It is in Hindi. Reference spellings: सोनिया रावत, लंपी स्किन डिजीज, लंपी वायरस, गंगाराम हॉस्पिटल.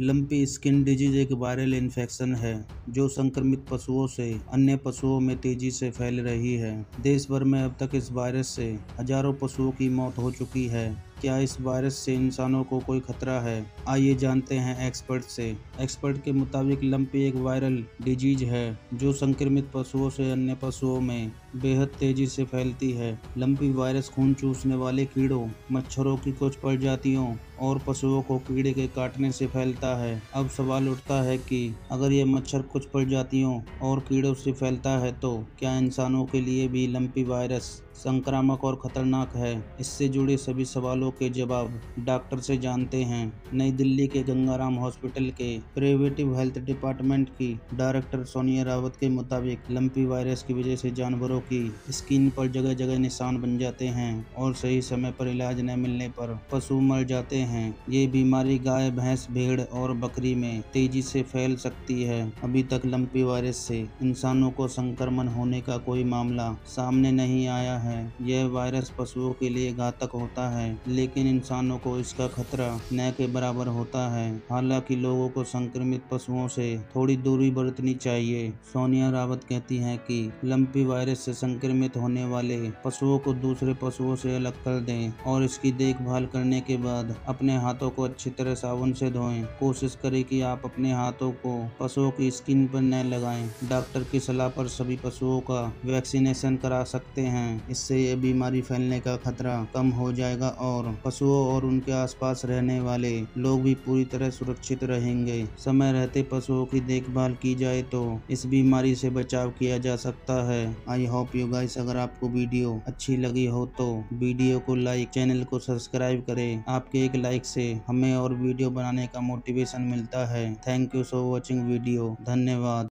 लंपी स्किन डिजीज एक वायरल इन्फेक्शन है जो संक्रमित पशुओं से अन्य पशुओं में तेजी से फैल रही है। देश भर में अब तक इस वायरस से हजारों पशुओं की मौत हो चुकी है। क्या इस वायरस से इंसानों को कोई खतरा है? आइए जानते हैं एक्सपर्ट से। एक्सपर्ट के मुताबिक लंपी एक वायरल डिजीज है जो संक्रमित पशुओं से अन्य पशुओं में बेहद तेजी से फैलती है। लंपी वायरस खून चूसने वाले कीड़ों, मच्छरों की कुछ प्रजातियों और पशुओं को कीड़े के काटने से फैलता है। अब सवाल उठता है कि अगर यह मच्छर कुछ प्रजातियों और कीड़ों से फैलता है तो क्या इंसानों के लिए भी लंपी वायरस संक्रामक और खतरनाक है? इससे जुड़े सभी सवालों के जवाब डॉक्टर से जानते हैं। नई दिल्ली के गंगाराम हॉस्पिटल के प्रिवेंटिव हेल्थ डिपार्टमेंट की डायरेक्टर सोनिया रावत के मुताबिक लंपी वायरस की वजह से जानवरों की स्किन पर जगह जगह निशान बन जाते हैं और सही समय पर इलाज न मिलने पर पशु मर जाते हैं। ये बीमारी गाय, भैंस, भेड़ और बकरी में तेजी से फैल सकती है। अभी तक लंपी वायरस से इंसानों को संक्रमण होने का कोई मामला सामने नहीं आया है। यह वायरस पशुओं के लिए घातक होता है, लेकिन इंसानों को इसका खतरा न के बराबर होता है। हालांकि लोगों को संक्रमित पशुओं से थोड़ी दूरी बरतनी चाहिए। सोनिया रावत कहती हैं कि लंपी वायरस से संक्रमित होने वाले पशुओं को दूसरे पशुओं से अलग कर दें और इसकी देखभाल करने के बाद अपने हाथों को अच्छी तरह साबुन से धोएं। कोशिश करें कि आप अपने हाथों को पशुओं की स्किन पर न लगाएं। डॉक्टर की सलाह पर सभी पशुओं का वैक्सीनेशन करा सकते हैं। इससे यह बीमारी फैलने का खतरा कम हो जाएगा और पशुओं और उनके आसपास रहने वाले लोग भी पूरी तरह सुरक्षित रहेंगे। समय रहते पशुओं की देखभाल की जाए तो इस बीमारी से बचाव किया जा सकता है। आई होप यू गाइस, अगर आपको वीडियो अच्छी लगी हो तो वीडियो को लाइक, चैनल को सब्सक्राइब करें। आपके एक लाइक से हमें और वीडियो बनाने का मोटिवेशन मिलता है। Thank you so watching video. धन्यवाद।